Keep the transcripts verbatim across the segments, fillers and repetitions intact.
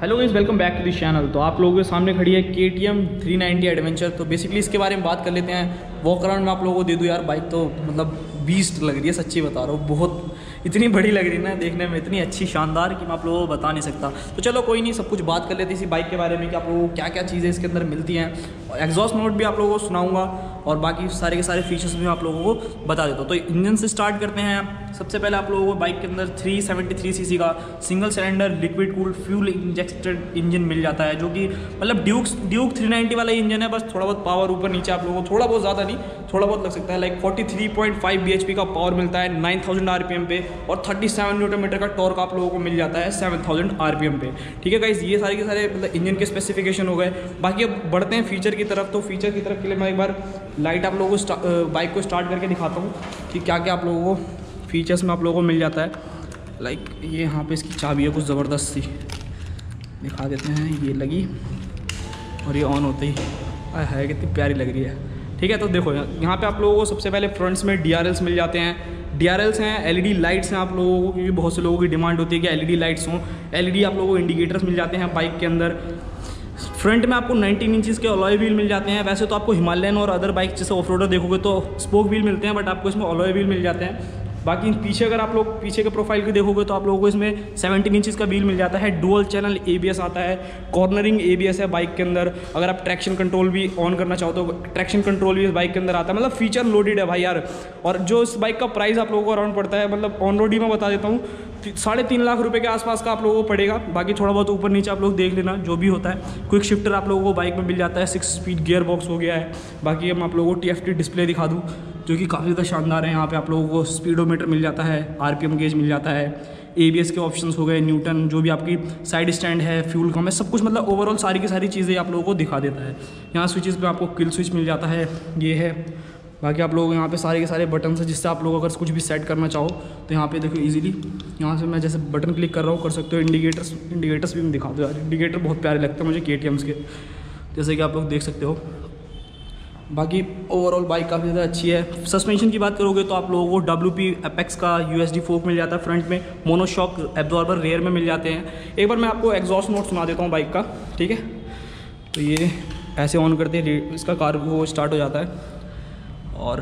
Hello guys, welcome back to this channel. तो आप लोगों के सामने खड़ी है K T M three ninety adventure. तो बेसिकली इसके बारे में बात कर लेते हैं। वॉक अराउंड में आप लोगों को दे दूँ यार, बाइक तो मतलब बीस्ट लग रही है, सच्ची बता रहा हूँ। बहुत इतनी बड़ी लग रही है ना देखने में, इतनी अच्छी शानदार कि मैं आप लोगों को बता नहीं सकता। तो चलो कोई नहीं, सब कुछ बात कर लेते हैं इसी बाइक के बारे में कि आप लोगों को क्या क्या चीज़ें इसके अंदर मिलती हैं। और एग्जॉस्ट नोट भी आप लोगों को सुनाऊँगा और बाकी सारे के सारे फीचर्स भी आप लोगों को बता देता हूँ। तो इंजन से स्टार्ट करते हैं। सबसे पहले आप लोगों को बाइक के अंदर थ्री सेवेंटी थ्री सीसी का single cylinder liquid cooled fuel injected engine मिल जाता है, जो कि मतलब ड्यूक ड्यूक थ्री नाइंटी वाला इंजन है। बस थोड़ा बहुत पावर ऊपर नीचे आप लोगों को, थोड़ा बहुत ज़्यादा नहीं, थोड़ा बहुत लग सकता है। Like forty three point five B H P का पावर मिलता है nine thousand R P M पे, और थर्टी सेवन न्यूटन मीटर का टॉर्क आप लोगों को मिल जाता है seven thousand R P M पे। ठीक है गाइस, ये सारे के सारे मतलब इंजन के स्पेसिफिकेशन हो गए। बाकी अब बढ़ते हैं फीचर की तरफ। तो फीचर की तरफ के लिए मैं एक बार लाइट आप लोगों को बाइक को स्टार्ट करके दिखाता हूँ कि क्या क्या आप लोगों को फीचर्स में आप लोगों को मिल जाता है। लाइक ये यहाँ पे इसकी चाबी है, कुछ ज़बरदस्त सी दिखा देते हैं। ये लगी और ये ऑन होते ही है, कितनी प्यारी लग रही है। ठीक है, तो देखो यहाँ पे आप लोगों को सबसे पहले फ्रंट्स में डी आर एल्स मिल जाते हैं। डी आर एल्स हैं, एल ई डी लाइट्स हैं आप लोगों को, क्योंकि बहुत से लोगों की डिमांड होती है कि एल ई डी लाइट्स हों। एल ई डी आप लोगों को इंडिकेटर्स मिल जाते हैं बाइक के अंदर। फ्रंट में आपको नाइनटीन इंचेस के अलॉय व्हील मिल जाते हैं। वैसे तो आपको हिमालयन और अदर बाइक जैसे ऑफ रोडर देखोगे तो स्पोक व्हील मिलते हैं, बट आपको इसमें अलॉय व्हील मिल जाते हैं। बाकी पीछे अगर आप लोग पीछे के प्रोफाइल की देखोगे तो आप लोगों को इसमें सेवेंटीन इंचेस का व्हील मिल जाता है। Dual channel A B S आता है, कॉर्नरिंग ए बी एस है बाइक के अंदर। अगर आप ट्रैक्शन कंट्रोल भी ऑन करना चाहते हो, ट्रैक्शन कंट्रोल भी इस बाइक के अंदर आता है। मतलब फीचर लोडेड है भाई यार। और जो इस बाइक का प्राइस आप लोगों को अराउंड पड़ता है, मतलब ऑन रोड ही मैं बता देता हूँ, साढ़े तीन लाख रुपए के आसपास का आप लोगों को पड़ेगा। बाकी थोड़ा बहुत ऊपर नीचे आप लोग देख लेना, जो भी होता है। क्विक शिफ्टर आप लोगों को बाइक में मिल जाता है, सिक्स स्पीड गियर बॉक्स हो गया है। बाकी हम आप लोगों को टी एफ टी डिस्प्ले दिखा दूँ, जो कि काफ़ी ज़्यादा शानदार है। यहाँ पे आप लोगों को स्पीडोमीटर मिल जाता है, आर पी एम गेज मिल जाता है, ए बी एस के ऑप्शंस हो गए, न्यूटन, जो भी आपकी साइड स्टैंड है, फ्यूल कम है, सब कुछ मतलब ओवरऑल सारी की सारी चीज़ें आप लोगों को दिखा देता है। यहाँ स्विचेस पे आपको किल स्विच मिल जाता है, ये है। बाकी आप लोगों को यहाँ पे सारे के सारे बटन है, जिससे आप लोग अगर कुछ भी सेट करना चाहो तो यहाँ पे देखो इजीली यहाँ से मैं जैसे बटन क्लिक कर रहा हूँ कर सकते हो। इंडिकेटर्स इंडिकेटर्स भी मैं दिखा दूँ यार, इंडिकेटर बहुत प्यारे लगते हैं मुझे के टी एम्स के, जैसे कि आप लोग देख सकते हो। बाकी ओवरऑल बाइक काफ़ी ज़्यादा अच्छी है। सस्पेंशन की बात करोगे तो आप लोगों को डब्ल्यू पी एपेक्स का यू एस डी फोर्क मिल जाता है फ्रंट में, मोनोशॉक एब्जॉर्बर रेयर में मिल जाते हैं। एक बार मैं आपको एग्जॉस्ट नोट सुना देता हूँ बाइक का, ठीक है। तो ये ऐसे ऑन करते हैं, इसका कार्बो स्टार्ट हो जाता है और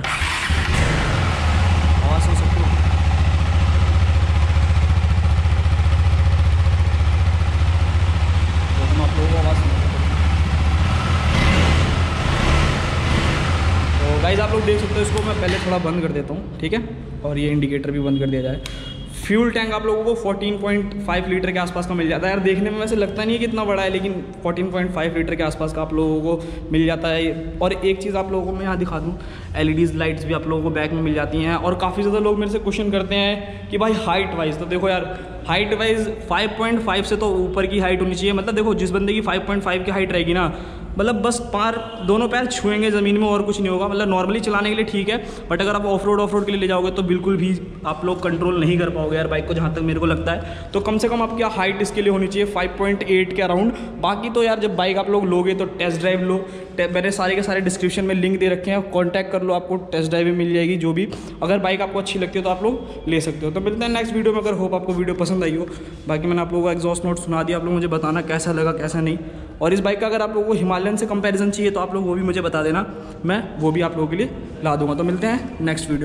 आवाज़ सुन सकते हो। तो हम आप लोगों को आवाज़ सुन सकते हो। तो गाइज आप लोग देख सकते हो, इसको मैं पहले थोड़ा बंद कर देता हूँ, ठीक है। और ये इंडिकेटर भी बंद कर दिया जाए। फ्यूल टैंक आप लोगों को फोर्टीन पॉइंट फाइव लीटर के आसपास का मिल जाता है। यार देखने में वैसे लगता नहीं है कि इतना बड़ा है, लेकिन फोर्टीन पॉइंट फाइव लीटर के आसपास का आप लोगों को मिल जाता है। और एक चीज़ आप लोगों को मैं यहाँ दिखा दूँ, एल ई डी लाइट्स भी आप लोगों को बैक में मिल जाती हैं। और काफ़ी ज़्यादा लोग मेरे से क्वेश्चन करते हैं कि भाई हाइट वाइज, तो देखो यार height wise five point five से तो ऊपर की हाइट होनी चाहिए। मतलब देखो, जिस बंदे की फाइव पॉइंट फाइव की हाइट रहेगी ना, मतलब बस पार दोनों पैर छुएंगे ज़मीन में और कुछ नहीं होगा। मतलब नॉर्मली चलाने के लिए ठीक है, बट अगर आप ऑफ रोड ऑफ रोड के लिए ले जाओगे तो बिल्कुल भी आप लोग कंट्रोल नहीं कर पाओगे यार बाइक को, जहाँ तक मेरे को लगता है। तो कम से कम आपकी हाइट इसके लिए होनी चाहिए फाइव पॉइंट एट के अराउंड। बाकी तो यार जब बाइक आप लोग लोगे तो टेस्ट ड्राइव लो, मैंने सारे के सारे डिस्क्रिप्शन में लिंक दे रखे हैं, कॉन्टैक्ट कर लो, आपको टेस्ट ड्राइव मिल जाएगी। जो भी अगर बाइक आपको अच्छी लगती है तो आप लोग ले सकते हो। तो मिलते हैं नेक्स्ट वीडियो में। अगर होप आपको वीडियो पसंद आई हो, बाकी मैंने आप लोगों को एग्जॉस्ट नोट सुना दिया, आप लोग मुझे बताना कैसा लगा कैसा नहीं। और इस बाइक का अगर आप लोगों को हिमालयन से कंपैरिजन चाहिए तो आप लोग वो भी मुझे बता देना, मैं वो भी आप लोगों के लिए ला दूंगा। तो मिलते हैं नेक्स्ट वीडियो में।